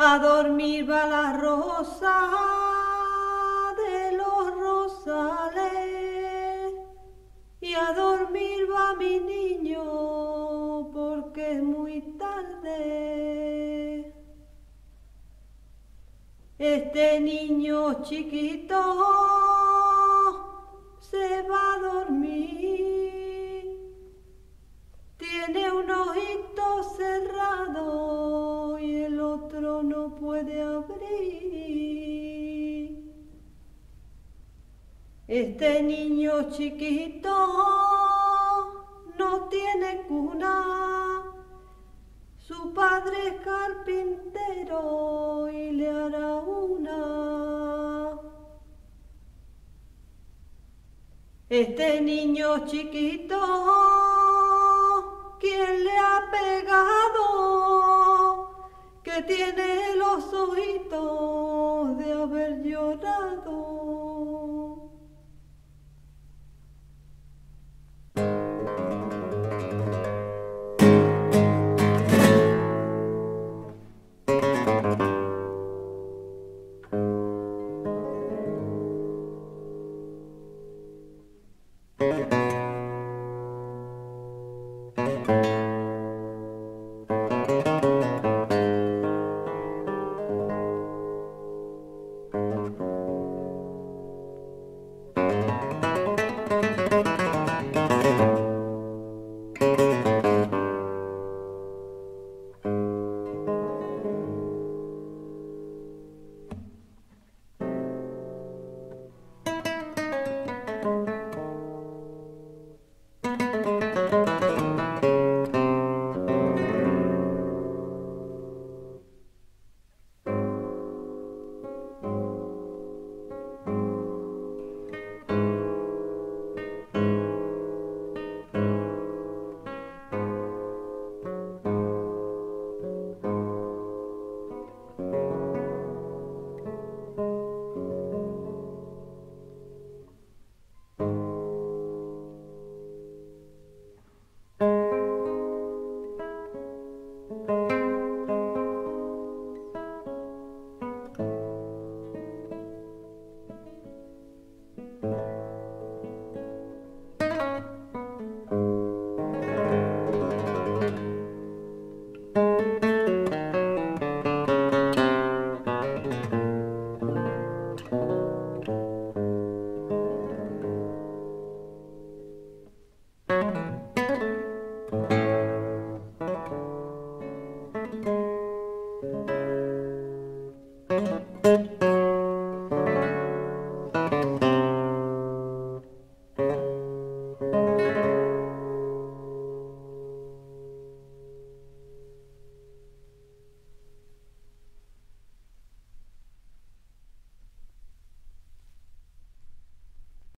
A dormir va la rosa de los rosales y a dormir va mi niño porque es muy tarde. Este niño chiquito se va a dormir, tiene un ojito cerrado y el otro no puede abrir. Este niño chiquito no tiene cuna, su padre es carpintero y le hará una. Este niño chiquito, ¿quién le ha pegado? Que tiene los ojitos de haber llorado.